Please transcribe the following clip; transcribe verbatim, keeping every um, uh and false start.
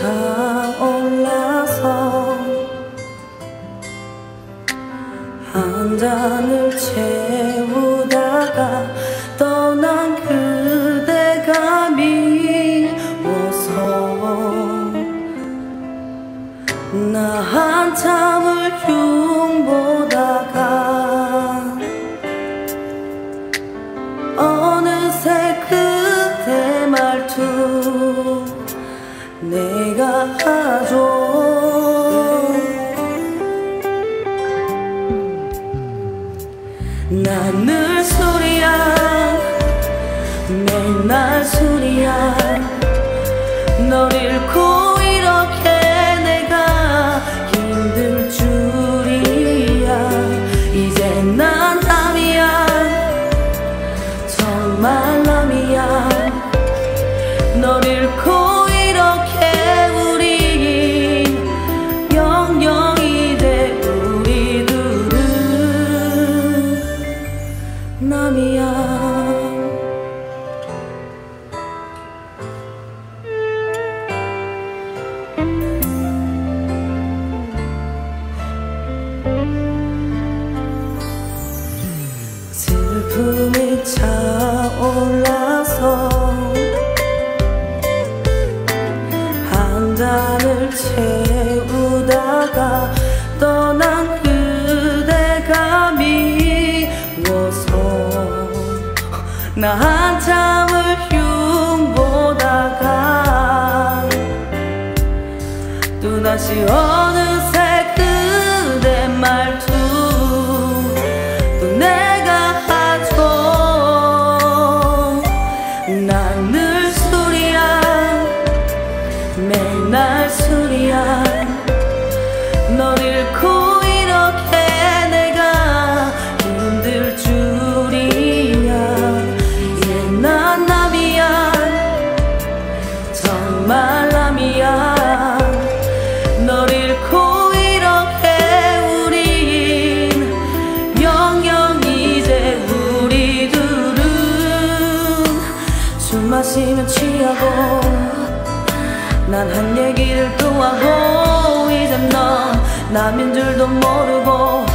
타올라서 한 잔을 채우다가 떠난 그대가 미워서 나 한참을 흉보다가 어느새 그대 말투 내가 하죠. 난 늘 술이야, 맨날 술이야. 널 잃고 이렇게 내가 힘들 줄이야. 이제 난 남이야, 정말 남이야. 널 잃고 슬픔이 차올라서 한 잔을 채우다가 떠난 그대가 미워서 나 한참을 흉보다가 또다시 어느새 그대 말투 또 내가 하죠. 난 늘 술이야, 맨날 술이야. 널 잃고 마시면 취하고 난 한 얘기를 또 하고 이젠 넌 남인 줄도 모르고